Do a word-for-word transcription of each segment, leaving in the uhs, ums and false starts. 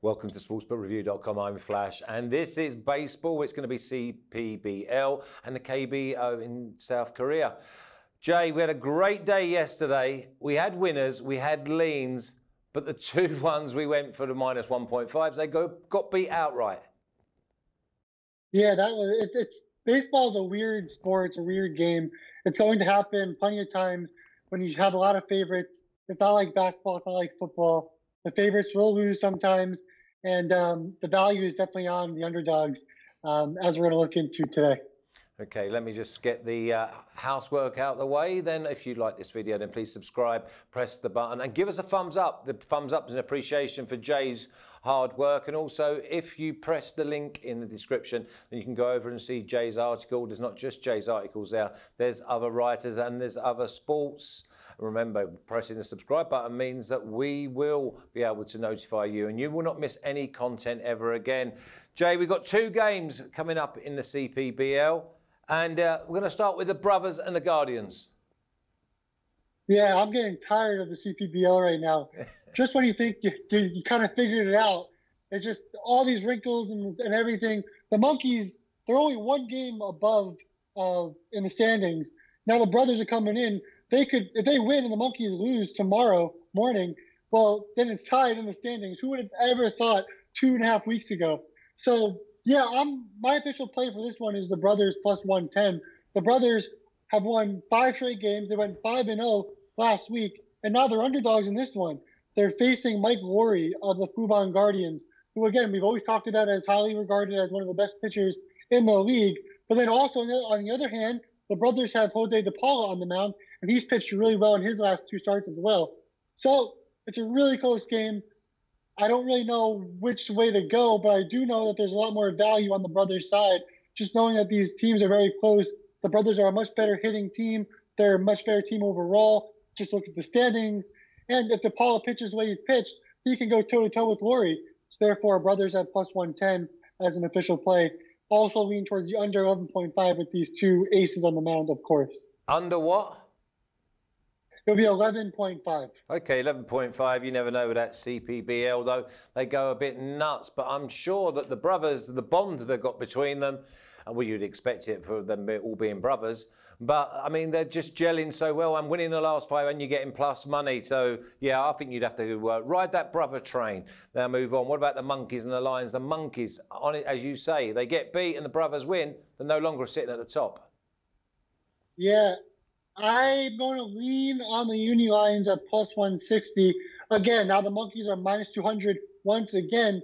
Welcome to sports book review dot com. I'm Flash, and this is baseball. It's going to be C P B L and the K B O in South Korea. Jay, we had a great day yesterday. We had winners, we had leans, but the two ones we went for the minus one point fives, they go, got beat outright. Yeah, that was it, it's baseball's a weird sport. It's a weird game. It's going to happen plenty of times when you have a lot of favorites. It's not like basketball. It's not like football. The favorites will lose sometimes, and um, the value is definitely on the underdogs, um, as we're going to look into today. Okay, let me just get the uh, housework out of the way. Then, if you like this video, then please subscribe, press the button, and give us a thumbs up. The thumbs up is an appreciation for Jay's hard work. And also, if you press the link in the description, then you can go over and see Jay's article. There's not just Jay's articles there. There's other writers and there's other sports. Remember, pressing the subscribe button means that we will be able to notify you and you will not miss any content ever again. Jay, we've got two games coming up in the C P B L, and uh, we're going to start with the Brothers and the Guardians. Yeah, I'm getting tired of the C P B L right now. Just when you think you, you, you kind of figured it out, it's just all these wrinkles and, and everything. The Monkeys, they're only one game above uh, in the standings. Now the Brothers are coming in. They could, if they win and the Monkeys lose tomorrow morning, well, then it's tied in the standings. Who would have ever thought two and a half weeks ago? So, yeah, I'm, my official play for this one is the Brothers plus one ten. The Brothers have won five straight games. They went five and oh last week, and now they're underdogs in this one. They're facing Mike Loree of the Fubon Guardians, who, again, we've always talked about as highly regarded as one of the best pitchers in the league. But then also, on the other hand, the Brothers have Jose De Paula on the mound, and he's pitched really well in his last two starts as well. So it's a really close game. I don't really know which way to go, but I do know that there's a lot more value on the Brothers' side, just knowing that these teams are very close. The Brothers are a much better hitting team. They're a much better team overall. Just look at the standings. And if De Paula pitches the way he's pitched, he can go toe-to-toe with Loree. So therefore, Brothers at plus one ten as an official play. Also lean towards the under eleven point five with these two aces on the mound, of course. Under what? It'll be eleven point five. Okay, eleven point five. You never know with that C P B L, though. They go a bit nuts, but I'm sure that the Brothers, the bond they've got between them, and well, you'd expect it for them all being brothers, but, I mean, they're just gelling so well. I'm winning the last five and you're getting plus money. So, yeah, I think you'd have to uh, ride that brother train. Now move on. What about the Monkeys and the Lions? The Monkeys, on it, as you say, they get beat and the Brothers win. They're no longer sitting at the top. Yeah. I'm going to lean on the Uni Lions at plus one sixty. Again, now the Monkeys are minus two hundred once again.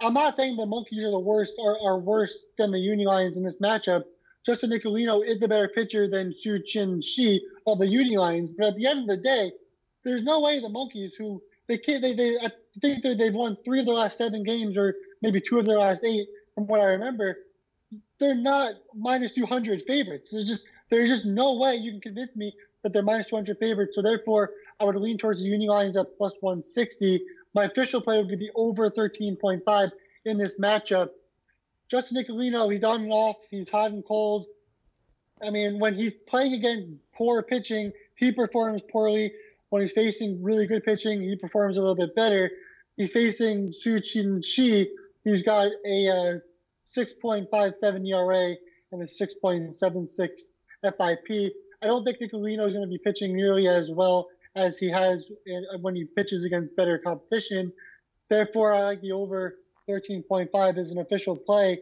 I'm not saying the Monkeys are the worst, are, are worse than the Uni Lions in this matchup. Justin Nicolino is the better pitcher than Xu Ching-shih of the Uni Lions. But at the end of the day, there's no way the Monkeys, who they can't, they, they I think they, they've won three of their last seven games, or maybe two of their last eight, from what I remember. They're not minus two hundred favorites. There's just there's just no way you can convince me that they're minus two hundred favorites. So therefore, I would lean towards the Uni Lions at plus one sixty. My official play would be over thirteen point five in this matchup. Justin Nicolino, he's on and off. He's hot and cold. I mean, when he's playing against poor pitching, he performs poorly. When he's facing really good pitching, he performs a little bit better. He's facing Xu Ching-shih, who's got a uh, six point five seven E R A and a six point seven six F I P. I don't think Nicolino is going to be pitching nearly as well as he has when he pitches against better competition. Therefore, I like the over thirteen point five as an official play.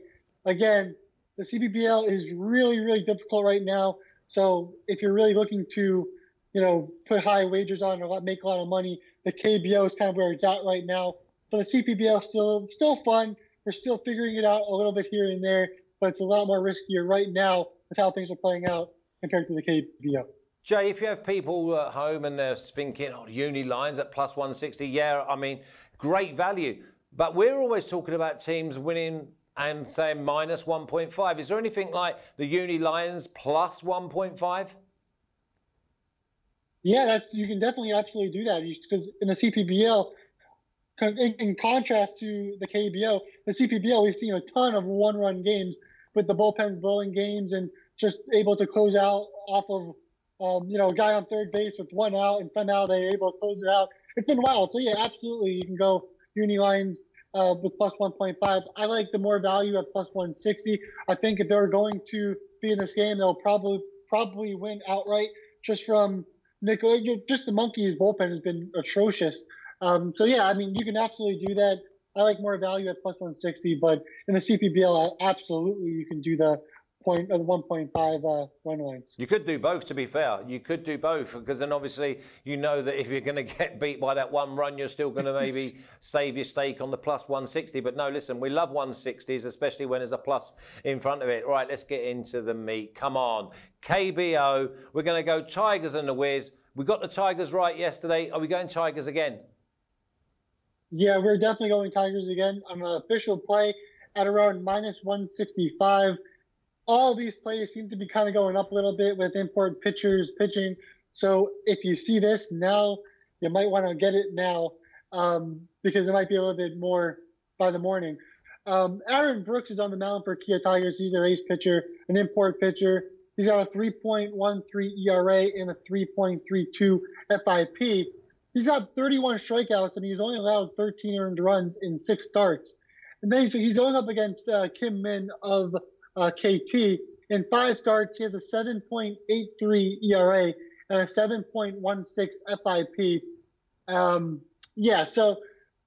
Again, the C P B L is really, really difficult right now. So if you're really looking to, you know, put high wagers on or make a lot of money, the K B O is kind of where it's at right now. But the C P B L still still fun. We're still figuring it out a little bit here and there, but it's a lot more riskier right now with how things are playing out compared to the K B O. Jay, if you have people at home and they're thinking, oh, Uni Lions at plus one sixty, yeah, I mean, great value. But we're always talking about teams winning and saying minus one point five. Is there anything like the Uni Lions plus one point five? Yeah, that's, you can definitely absolutely do that, because in the C P B L, in contrast to the K B O, the C P B L, we've seen a ton of one-run games with the bullpens blowing games and just able to close out off of, um, you know, a guy on third base with one out, and somehow they're able to close it out. It's been wild. So, yeah, absolutely, you can go Uni Lions uh, with plus one point five. I like the more value at plus one sixty. I think if they're going to be in this game, they'll probably probably win outright just from Nico. Just the Monkeys' bullpen has been atrocious. Um, so, yeah, I mean, you can absolutely do that. I like more value at plus one sixty, but in the C P B L, absolutely you can do the point of the one point five uh, run lines. You could do both, to be fair. You could do both, because then obviously you know that if you're going to get beat by that one run, you're still going to maybe save your stake on the plus one sixty. But no, listen, we love one sixties, especially when there's a plus in front of it. Right, let's get into the meat. Come on. K B O, we're going to go Tigers and the Wiz. We got the Tigers right yesterday. Are we going Tigers again? Yeah, we're definitely going Tigers again. On an official play at around minus one sixty-five. All these plays seem to be kind of going up a little bit with import pitchers pitching. So if you see this now, you might want to get it now um, because it might be a little bit more by the morning. Um, Aaron Brooks is on the mound for Kia Tigers. He's their ace pitcher, an import pitcher. He's got a three point one three E R A and a three point three two F I P. He's got thirty-one strikeouts, and he's only allowed thirteen earned runs in six starts. And then he's, he's going up against uh, Kim Min of Uh, K T. In five starts, he has a seven point eight three E R A and a seven point one six F I P. Um, yeah, so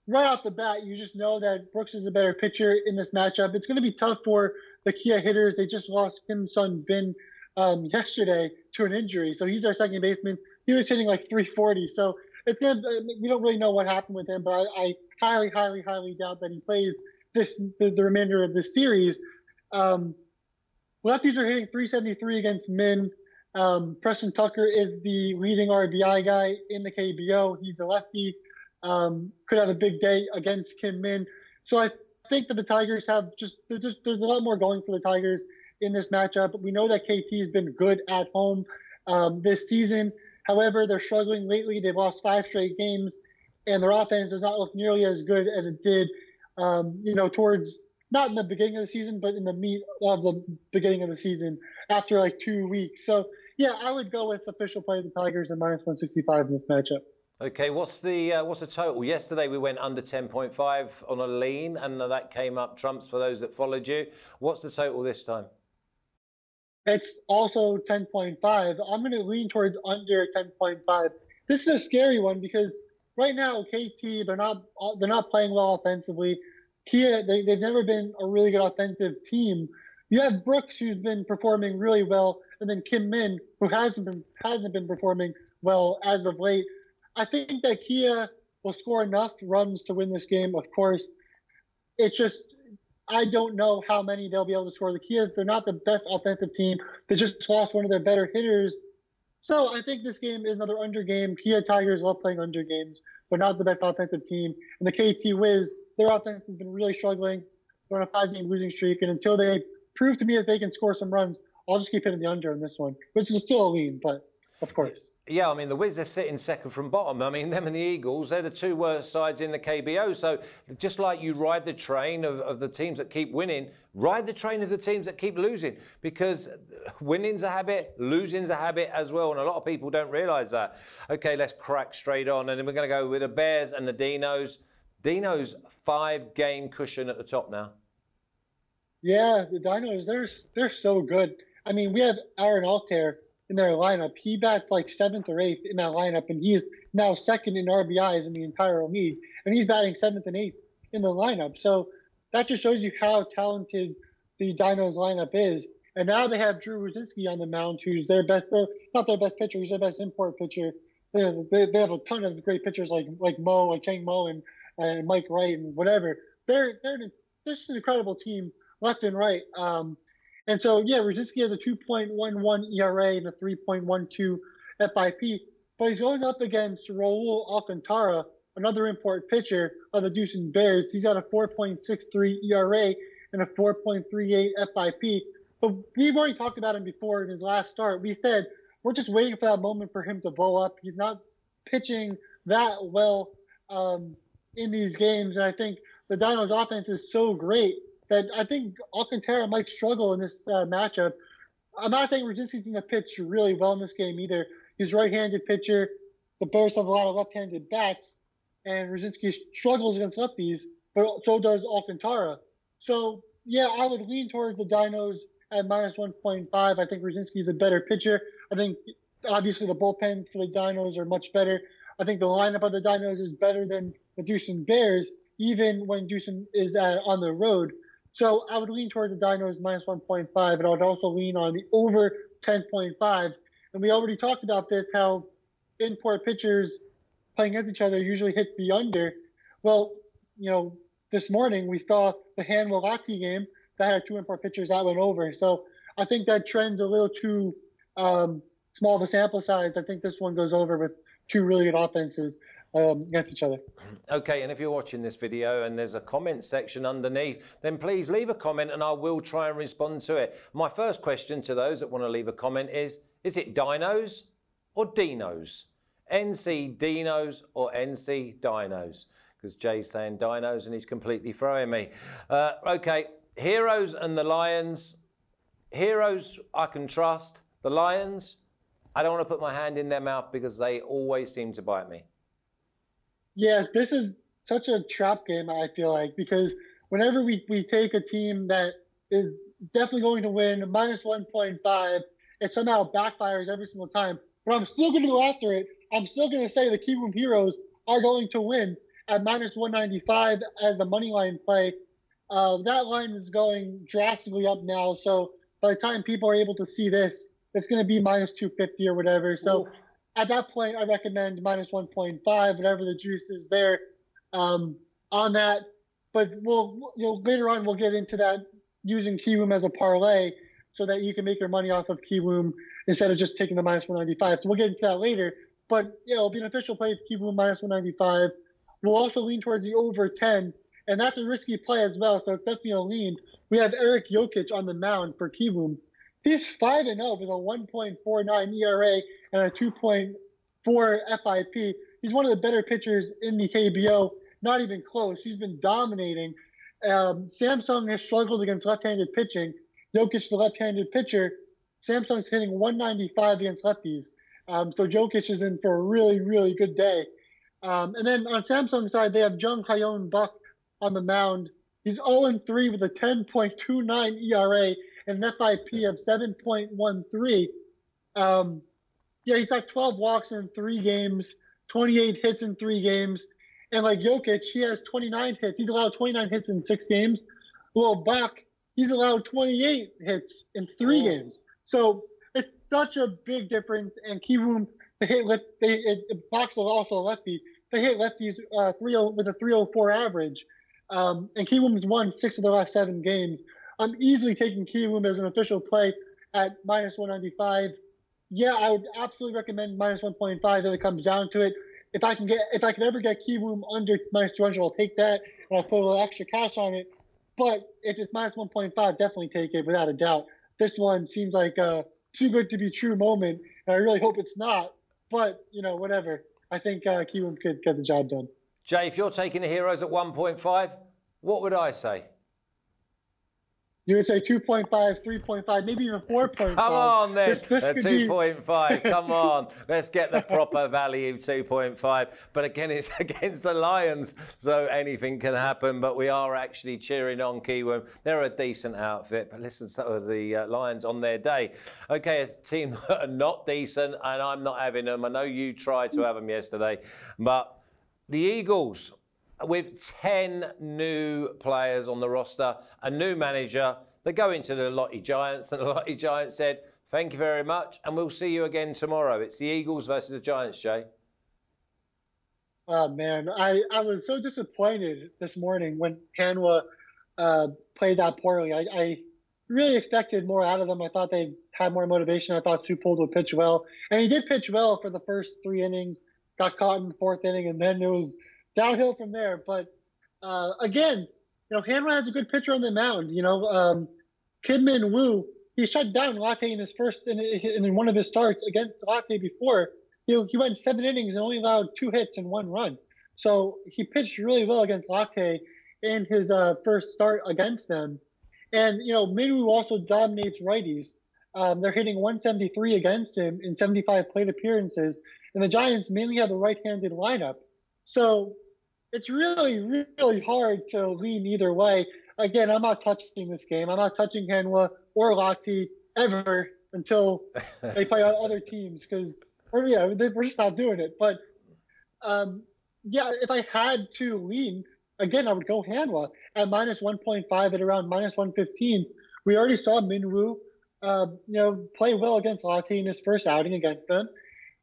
right off the bat, you just know that Brooks is a better pitcher in this matchup. It's going to be tough for the Kia hitters. They just lost Kim Sun Bin um, yesterday to an injury, so he's our second baseman. He was hitting like three forty, so it's gonna, we don't really know what happened with him, but I, I highly, highly, highly doubt that he plays this the, the remainder of this series. Um, lefties are hitting three seventy-three against Min. Um, Preston Tucker is the leading R B I guy in the K B O. He's a lefty. Um, could have a big day against Kim Min. So I think that the Tigers have just, just there's a lot more going for the Tigers in this matchup. We know that K T has been good at home um, this season. However, they're struggling lately. They've lost five straight games, and their offense does not look nearly as good as it did, um, you know, towards – not in the beginning of the season, but in the meat of the beginning of the season after like two weeks. So, yeah, I would go with official play of the Tigers and minus one sixty-five in this matchup. Okay, what's the uh, what's the total? Yesterday we went under ten point five on a lean, and that came up trumps for those that followed you. What's the total this time? It's also ten point five. I'm going to lean towards under ten point five. This is a scary one because right now K T, they're not they're not playing well offensively. Kia, they, they've never been a really good offensive team. You have Brooks, who's been performing really well, and then Kim Min, who hasn't been hasn't been performing well as of late. I think that Kia will score enough runs to win this game, of course. It's just, I don't know how many they'll be able to score. The Kias, they're not the best offensive team. They just lost one of their better hitters. So I think this game is another under game. Kia Tigers love playing under games, but not the best offensive team. And the K T Wiz, their offense has been really struggling. They're on a five-game losing streak, and until they prove to me that they can score some runs, I'll just keep hitting the under in this one, which is still a lean, but of course. Yeah, I mean, the Wiz, they're sitting second from bottom. I mean, them and the Eagles, they're the two worst sides in the K B O. So just like you ride the train of, of the teams that keep winning, ride the train of the teams that keep losing, because winning's a habit, losing's a habit as well, and a lot of people don't realise that. OK, let's crack straight on, and then we're going to go with the Bears and the Dinos. Dinos five-game cushion at the top now. Yeah, the Dinos, they're, they're so good. I mean, we have Aaron Altair in their lineup. He bats like seventh or eighth in that lineup, and he is now second in R B Is in the entire league, and he's batting seventh and eighth in the lineup. So that just shows you how talented the Dinos lineup is. And now they have Drew Rucinski on the mound, who's their best, or not their best pitcher, he's their best import pitcher. They, they, they have a ton of great pitchers like, like Mo, like Kang Mo, and and Mike Wright and whatever. They're they're just an incredible team left and right. Um, and so, yeah, Rucinski has a two point one one E R A and a three point one two F I P, but he's going up against Raul Alcantara, another import pitcher of the Doosan Bears. He's got a four point six three E R A and a four point three eight F I P. But we've already talked about him before in his last start. We said we're just waiting for that moment for him to blow up. He's not pitching that well Um, in these games, and I think the Dinos offense is so great that I think Alcantara might struggle in this uh, matchup. I'm not saying Rucinski's going to pitch really well in this game either. He's a right-handed pitcher. The Bears have a lot of left-handed bats, and Rucinski struggles against lefties. but so does Alcantara. So, yeah, I would lean towards the Dinos at minus one point five. I think Rucinski is a better pitcher. I think, obviously, the bullpen for the Dinos are much better. I think the lineup of the Dinos is better than the Doosan Bears, even when Doosan is at, on the road. So I would lean towards the Dinos minus one point five, and I would also lean on the over ten point five. And we already talked about this, how import pitchers playing against each other usually hit the under. Well, you know, this morning we saw the Hanwha Lotte game that had two import pitchers that went over. So I think that trend's a little too um, small of a sample size. I think this one goes over with two really good offenses um, against each other. Okay, and if you're watching this video and there's a comment section underneath, then please leave a comment and I will try and respond to it. My first question to those that want to leave a comment is, is it Dinos or Dinos? N C Dinos or N C Dinos? Because Jay's saying Dinos and he's completely throwing me. Uh, okay, Heroes and the Lions. Heroes, I can trust. The Lions, I don't want to put my hand in their mouth because they always seem to bite me. Yeah, this is such a trap game, I feel like, because whenever we, we take a team that is definitely going to win minus one point five, it somehow backfires every single time. But I'm still going to go after it. I'm still going to say the Kiwoom Heroes are going to win at minus one ninety-five as the money line play. Uh, that line is going drastically up now. So by the time people are able to see this, it's going to be minus two fifty or whatever. So ooh, at that point, I recommend minus one point five, whatever the juice is there um, on that. But we'll, you know, later on, we'll get into that using Kiwoom as a parlay so that you can make your money off of Kiwoom instead of just taking the minus one ninety-five. So we'll get into that later. But, you know, it'll be an official play with Kiwoom minus one ninety-five. We'll also lean towards the over ten. And that's a risky play as well, so it's definitely a lean. We have Eric Jokisch on the mound for Kiwoom. He's five and oh with a one point four nine E R A and a two point four F I P. He's one of the better pitchers in the K B O, not even close. He's been dominating. Um, Samsung has struggled against left-handed pitching. Jokisch, the left-handed pitcher, Samsung's hitting one ninety-five against lefties. Um, so Jokisch is in for a really, really good day. Um, and then on Samsung's side, they have Jung Hyun-bok on the mound. He's oh and three with a ten point two nine E R A and an F I P of seven point one three. Um, yeah, he's had twelve walks in three games, twenty-eight hits in three games. And like Jokic, he has twenty-nine hits. He's allowed twenty-nine hits in six games. Well, Bach, he's allowed twenty-eight hits in three oh. games. So it's such a big difference. And Kiwoom, they hit left, they, it, Bach's also a lefty. They hit lefties uh, with a three oh four average. Um, and Kiwoom's won six of the last seven games. I'm easily taking Kiwoom as an official play at minus one ninety-five. Yeah, I would absolutely recommend minus one point five if it comes down to it. If I can get, if I can ever get Kiwoom under minus two hundred, I'll take that, and I'll put a little extra cash on it. But if it's minus one point five, definitely take it without a doubt. This one seems like a too good to be true moment, and I really hope it's not. But, you know, whatever. I think uh, Kiwoom could get the job done. Jay, if you're taking the Heroes at one point five, what would I say? You would say two point five, three point five, maybe even four point five. Come on, then. This, this could two point five. Be... Come on. Let's get the proper value, two point five. But again, it's against the Lions, so anything can happen. But we are actually cheering on Kiwoom. They're a decent outfit. But listen, some of the uh, Lions on their day. OK, a team that are not decent, and I'm not having them. I know you tried to have them yesterday. But the Eagles, with ten new players on the roster, a new manager, they go into the Lotte Giants, and the Lotte Giants said, thank you very much, and we'll see you again tomorrow. It's the Eagles versus the Giants, Jay. Oh, man, I, I was so disappointed this morning when Hanwha uh, played that poorly. I, I really expected more out of them. I thought they had more motivation. I thought Supold would pitch well, and he did pitch well for the first three innings, got caught in the fourth inning, and then it was downhill from there. But uh, again, you know, Hanwha has a good pitcher on the mound. You know, um, Kim Min-woo, he shut down Lotte in his first in, in one of his starts against Lotte before. He, he went seven innings and only allowed two hits and one run. So he pitched really well against Lotte in his uh, first start against them. And you know, Min-woo also dominates righties. Um, they're hitting one seventy-three against him in seventy-five plate appearances, and the Giants mainly have a right-handed lineup. So it's really, really hard to lean either way. Again, I'm not touching this game. I'm not touching Hanwha or Lotte ever until they play other teams because we're, yeah, we're just not doing it. But, um, yeah, if I had to lean, again, I would go Hanwha at minus one point five at around minus one fifteen. We already saw Min-woo, uh, you know, play well against Lotte in his first outing against them.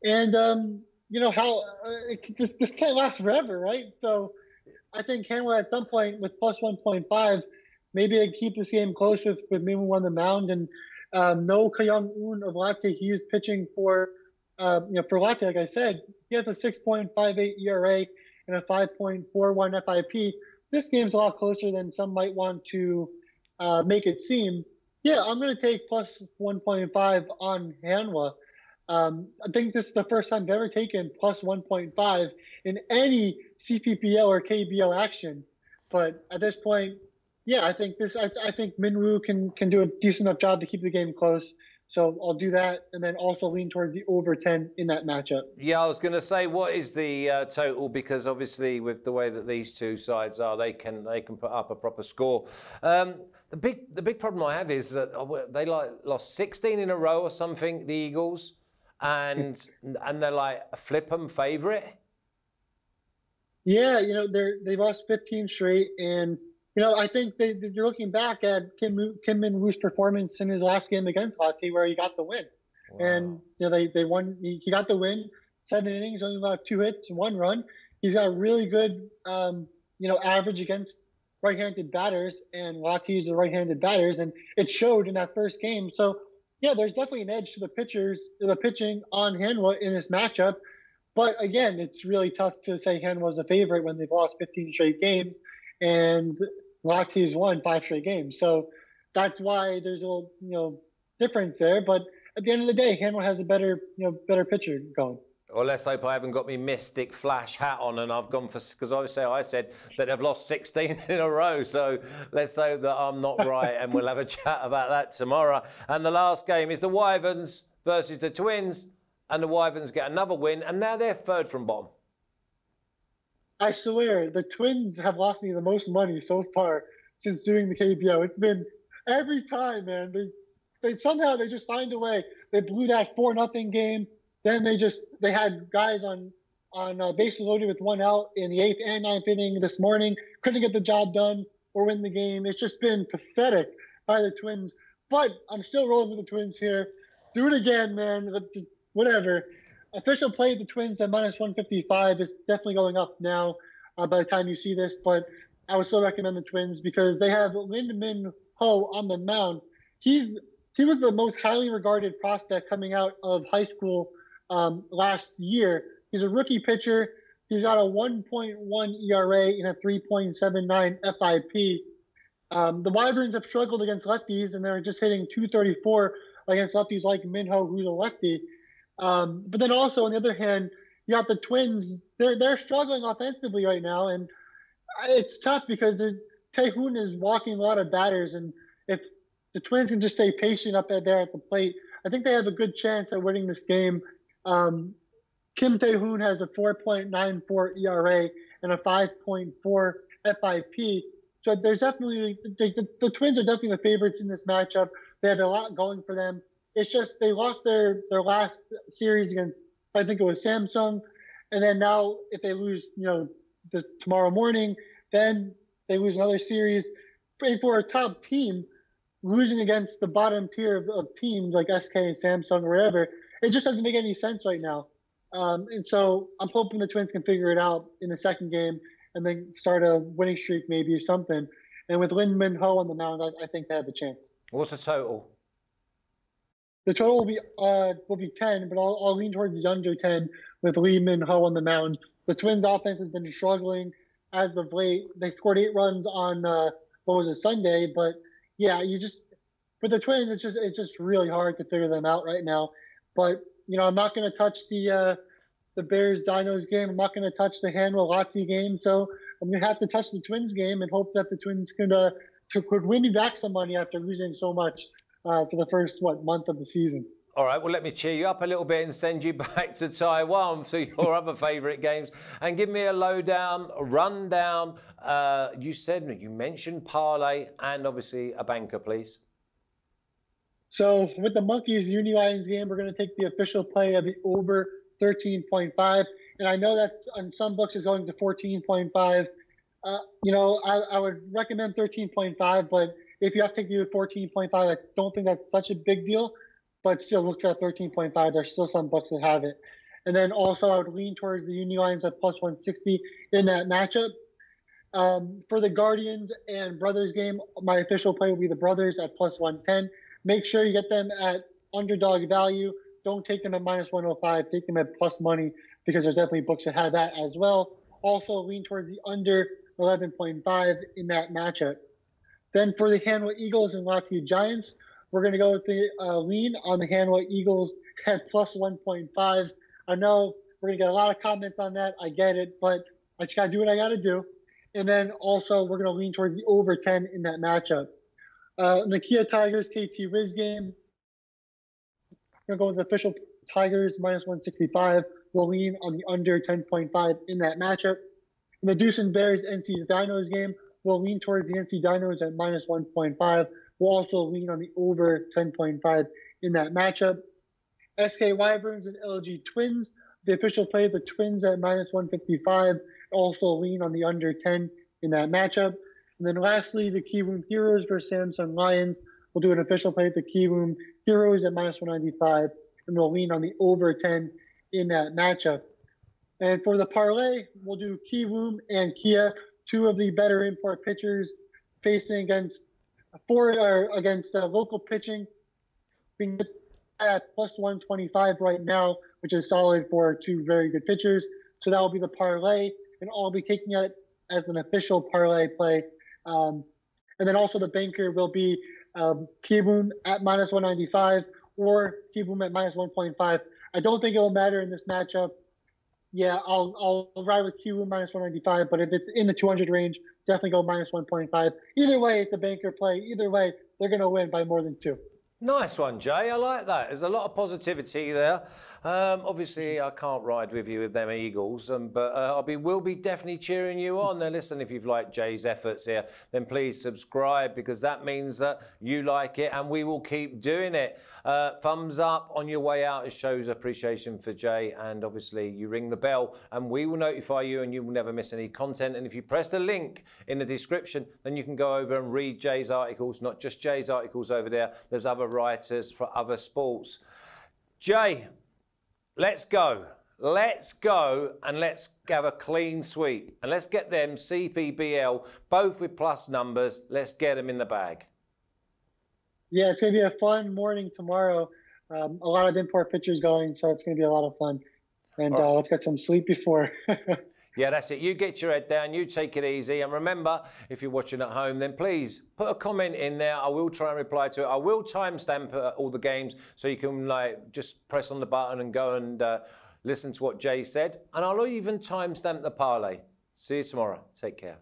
And, um, you know, how uh, it, this, this can't last forever, right? So I think Hanwha at some point with plus one point five, maybe I keep this game close with, with Min-woo on the mound. And um, no Kyung-un of Lotte, he's pitching for, uh, you know, for Lotte, like I said. He has a six point five eight E R A and a five point four one F I P. This game's a lot closer than some might want to uh, make it seem. Yeah, I'm going to take plus one point five on Hanwha. Um, I think this is the first time I've ever taken plus one point five in any C P B L or K B O action. But at this point, yeah, I think this. I, I think Min-woo can can do a decent enough job to keep the game close. So I'll do that, and then also lean towards the over ten in that matchup. Yeah, I was going to say, what is the uh, total? Because obviously, with the way that these two sides are, they can they can put up a proper score. Um, the big the big problem I have is that they like lost sixteen in a row or something. The Eagles, and and they're like a flip 'em favorite. Yeah, you know they're they've lost fifteen straight, and you know I think they, you're looking back at Kim Kim Min-woo's performance in his last game against Lotte, where he got the win, wow. and you know they they won. He, he got the win, seven innings, only allowed two hits, one run. He's got a really good um, you know average against right-handed batters, and Lotte is the right-handed batters, and it showed in that first game. So yeah, there's definitely an edge to the pitchers, to the pitching on Hanwha in this matchup. But again, it's really tough to say Hanwha's a favorite when they've lost fifteen straight games and Lotte's won five straight games. So that's why there's a little, you know, difference there. But at the end of the day, Hanwha has a better, you know, better pitcher going. Well, let's hope I haven't got my Mystic Flash hat on and I've gone for, because obviously I said that I've lost sixteen in a row. So let's hope that I'm not right and we'll have a chat about that tomorrow. And the last game is the Wyverns versus the Twins. And the Wyverns get another win, and now they're third from bottom. I swear, the Twins have lost me the most money so far since doing the K B O. It's been every time, man. They, they somehow they just find a way. They blew that four nothing game. Then they just they had guys on on uh, bases loaded with one out in the eighth and ninth inning this morning. Couldn't get the job done or win the game. It's just been pathetic by the Twins. But I'm still rolling with the Twins here. Do it again, man. Whatever. Official play of the Twins at minus one fifty-five is definitely going up now uh, by the time you see this, but I would still recommend the Twins because they have Lin Min Ho on the mound. He's, he was the most highly regarded prospect coming out of high school um, last year. He's a rookie pitcher. He's got a one point one E R A and a three point seven nine F I P. Um, the Wyverns have struggled against lefties, and they're just hitting two thirty-four against lefties like Min Ho, who's a lefty. Um, but then also, on the other hand, you got the Twins. They're they're struggling offensively right now, and it's tough because Tae-hoon is walking a lot of batters. And if the Twins can just stay patient up there at the plate, I think they have a good chance at winning this game. Um, Kim Tae-hoon has a four point nine four E R A and a five point four F I P. So there's definitely the, the Twins are definitely the favorites in this matchup. They have a lot going for them. It's just they lost their, their last series against, I think it was Samsung. And then now if they lose, you know, this, tomorrow morning, then they lose another series. For a top team, losing against the bottom tier of, of teams like S K and Samsung or whatever, it just doesn't make any sense right now. Um, and so I'm hoping the Twins can figure it out in the second game and then start a winning streak maybe or something. And with Lin Min Ho on the mound, I, I think they have a chance. What's the total? The total will be uh, will be ten, but I'll, I'll lean towards the under ten with Lin Min Ho on the mound. The Twins' offense has been struggling as of late. They scored eight runs on uh, what was it, Sunday, but yeah, you just with the Twins, it's just it's just really hard to figure them out right now. But you know, I'm not going to touch the uh, the Bears Dinos game. I'm not going to touch the Hanwha Lotte game. So I'm going to have to touch the Twins game and hope that the Twins can uh, could win me back some money after losing so much. Uh, for the first, what, month of the season. All right, well, let me cheer you up a little bit and send you back to Taiwan for your other favourite games. And give me a lowdown, a rundown. Uh, you said, you mentioned parlay and obviously a banker, please. So with the Monkeys Uni Lions game, we're going to take the official play of the over thirteen point five. And I know that on some books is going to fourteen point five. Uh, you know, I, I would recommend thirteen point five, but if you have to do fourteen point five, I don't think that's such a big deal. But still look at thirteen point five. There's still some books that have it. And then also I would lean towards the Uni Lions at plus one sixty in that matchup. Um, for the Guardians and Brothers game, my official play will be the Brothers at plus one ten. Make sure you get them at underdog value. Don't take them at minus one oh five. Take them at plus money because there's definitely books that have that as well. Also lean towards the under eleven point five in that matchup. Then for the Hanwha Eagles and Latvia Giants, we're going to go with the uh, lean on the Hanwha Eagles at plus one point five. I know we're going to get a lot of comments on that. I get it, but I just got to do what I got to do. And then also we're going to lean towards the over ten in that matchup. Uh, in the Kia Tigers K T Wiz game, we're going to go with the official Tigers minus one sixty-five. We'll lean on the under ten point five in that matchup. In the Doosan Bears N C Dinos game, we'll lean towards the N C Dinos at minus one point five. We'll also lean on the over ten point five in that matchup. S K Wyverns and L G Twins. The official play the Twins at minus one fifty-five. Also lean on the under ten in that matchup. And then lastly, the Kiwoom Heroes versus Samsung Lions. We'll do an official play at the Kiwoom Heroes at minus one ninety-five. And we'll lean on the over ten in that matchup. And for the parlay, we'll do Kiwoom and Kia, two of the better import pitchers facing against Four are against uh, local pitching, we can get at plus one twenty-five right now, which is solid for two very good pitchers. So that will be the parlay, and I'll be taking it as an official parlay play. Um, and then also the banker will be um, Kiwoom at minus one ninety-five or Kiwoom at minus one point five. I don't think it will matter in this matchup. Yeah, I'll, I'll ride with Kiwoom minus one ninety-five, but if it's in the two hundred range, definitely go minus one point five. Either way, it's a banker play. Either way, they're going to win by more than two. Nice one, Jay. I like that. There's a lot of positivity there. Um, obviously, I can't ride with you with them Eagles, um, but uh, I'll be, will be definitely cheering you on. Now, listen, if you've liked Jay's efforts here, then please subscribe because that means that you like it and we will keep doing it. Uh, thumbs up on your way out. It shows appreciation for Jay, and obviously you ring the bell and we will notify you and you will never miss any content. And if you press the link in the description, then you can go over and read Jay's articles, not just Jay's articles over there. There's other writers for other sports. Jay, let's go. Let's go and let's have a clean sweep. And let's get them C P B L, both with plus numbers. Let's get them in the bag. Yeah, it's going to be a fun morning tomorrow. Um, a lot of import pitchers going, so it's going to be a lot of fun. And right. uh, let's get some sleep before. Yeah, that's it. You get your head down, you take it easy. And remember, if you're watching at home, then please put a comment in there. I will try and reply to it. I will timestamp uh, all the games so you can like just press on the button and go and uh, listen to what Jay said. And I'll even timestamp the parlay. See you tomorrow. Take care.